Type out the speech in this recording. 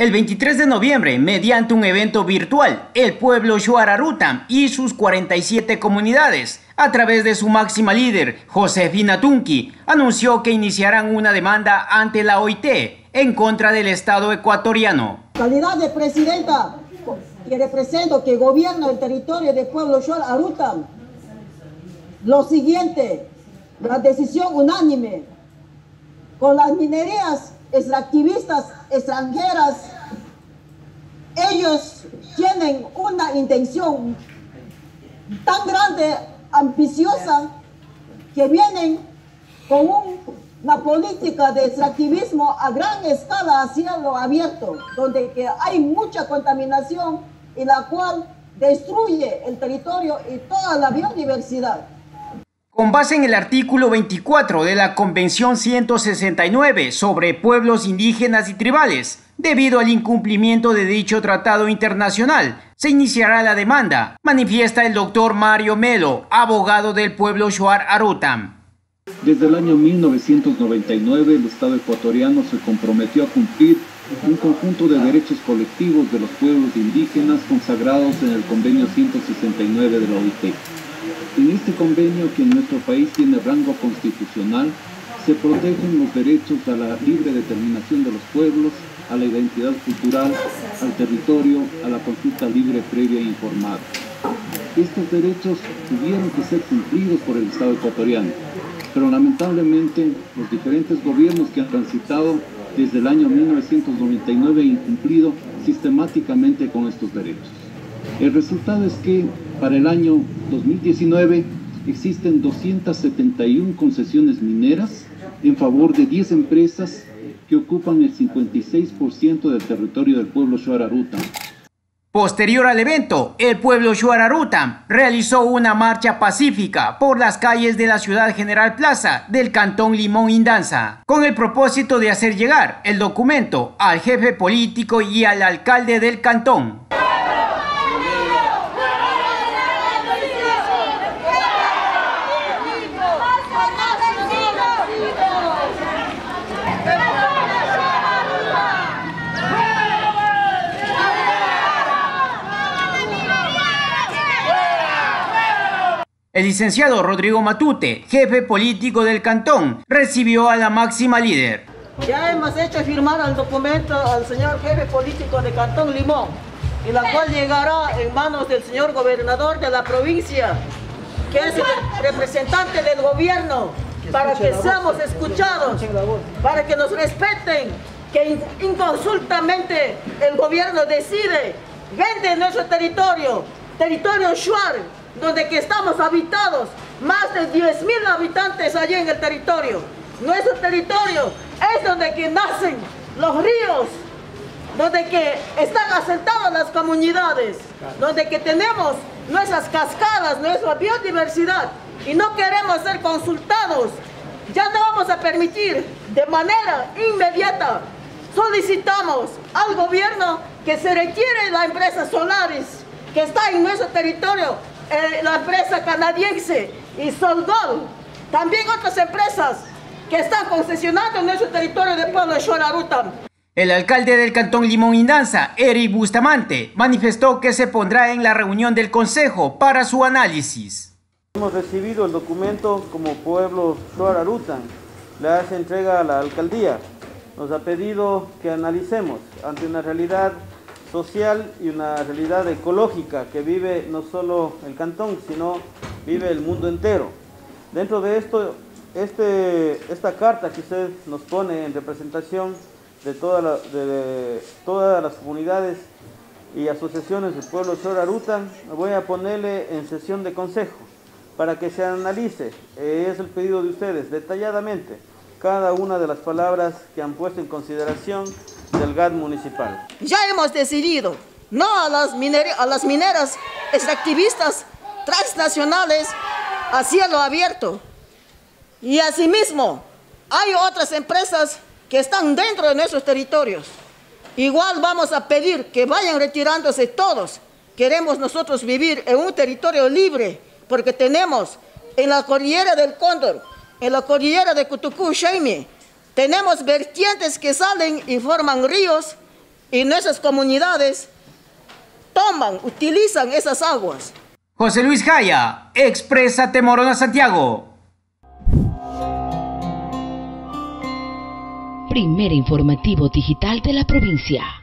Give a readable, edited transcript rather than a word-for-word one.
El 23 de noviembre, mediante un evento virtual, el pueblo Shuar Arutam y sus 47 comunidades, a través de su máxima líder, Josefina Tunqui, anunció que iniciarán una demanda ante la OIT en contra del Estado ecuatoriano. En calidad de presidenta, que represento, que gobierno el territorio del pueblo Shuar Arutam, lo siguiente, la decisión unánime, con las minerías extractivistas extranjeras, ellos tienen una intención tan grande, ambiciosa, que vienen con una política de extractivismo a gran escala a cielo abierto, donde que hay mucha contaminación y la cual destruye el territorio y toda la biodiversidad. Con base en el artículo 24 de la Convenio 169 sobre pueblos indígenas y tribales, debido al incumplimiento de dicho tratado internacional, se iniciará la demanda, manifiesta el doctor Mario Melo, abogado del pueblo Shuar Arutam. Desde el año 1999, el Estado ecuatoriano se comprometió a cumplir un conjunto de derechos colectivos de los pueblos indígenas consagrados en el Convenio 169 de la OIT. En este convenio, que en nuestro país tiene rango constitucional, se protegen los derechos a la libre determinación de los pueblos, a la identidad cultural, al territorio, a la consulta libre, previa e informada. Estos derechos tuvieron que ser cumplidos por el Estado ecuatoriano, pero lamentablemente los diferentes gobiernos que han transitado desde el año 1999 han incumplido sistemáticamente con estos derechos. El resultado es que para el año 2019 existen 271 concesiones mineras en favor de 10 empresas que ocupan el 56% del territorio del pueblo Shuar Arutam. Posterior al evento, el pueblo Shuar Arutam realizó una marcha pacífica por las calles de la ciudad General Plaza del cantón Limón Indanza, con el propósito de hacer llegar el documento al jefe político y al alcalde del cantón. El licenciado Rodrigo Matute, jefe político del cantón, recibió a la máxima líder. Ya hemos hecho firmar el documento al señor jefe político del cantón Limón, en la cual llegará en manos del señor gobernador de la provincia, que es el representante del gobierno, para que seamos escuchados, para que nos respeten, que inconsultamente el gobierno decide, vende nuestro territorio, territorio Shuar, donde que estamos habitados, más de 10.000 habitantes allí en el territorio. Nuestro territorio es donde que nacen los ríos, donde que están asentadas las comunidades, donde que tenemos nuestras cascadas, nuestra biodiversidad, y no queremos ser consultados. Ya no vamos a permitir de manera inmediata. Solicitamos al gobierno que se retire la empresa Solares, que está en nuestro territorio, la empresa canadiense y Soldol, también otras empresas que están concesionando en nuestro territorio de pueblo Shuar Arutam. El alcalde del cantón Limón Indanza, Eri Bustamante, manifestó que se pondrá en la reunión del Consejo para su análisis. Hemos recibido el documento como pueblo Shuar Arutam, la se entrega a la alcaldía. Nos ha pedido que analicemos ante una realidad social y una realidad ecológica que vive no solo el cantón, sino vive el mundo entero. Dentro de esto, esta carta que usted nos pone en representación de todas las comunidades y asociaciones del pueblo Shuar Arutam, voy a ponerle en sesión de consejo para que se analice, es el pedido de ustedes, detalladamente cada una de las palabras que han puesto en consideración del GAD municipal. Ya hemos decidido no a las mineras extractivistas transnacionales a cielo abierto. Y asimismo, hay otras empresas que están dentro de nuestros territorios. Igual vamos a pedir que vayan retirándose todos. Queremos nosotros vivir en un territorio libre, porque tenemos en la cordillera del Cóndor, en la cordillera de Cutucú-Shaimi, tenemos vertientes que salen y forman ríos, en esas comunidades toman, utilizan esas aguas. José Luis Jaya, Exprésate Morona Santiago. Primer informativo digital de la provincia.